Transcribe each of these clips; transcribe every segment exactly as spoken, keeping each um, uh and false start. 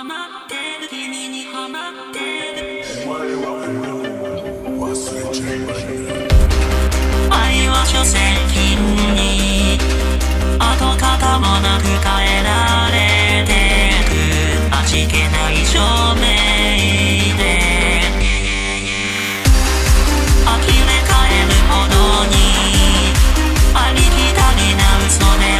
ハマってる君にハマってるお前は忘れちゃいました愛は所詮金に跡形もなく変えられてく味気ない証明で呆れ返るほどにありきたりな嘘で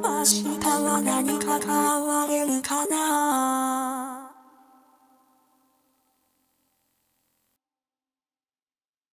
明日は何か変われるかな。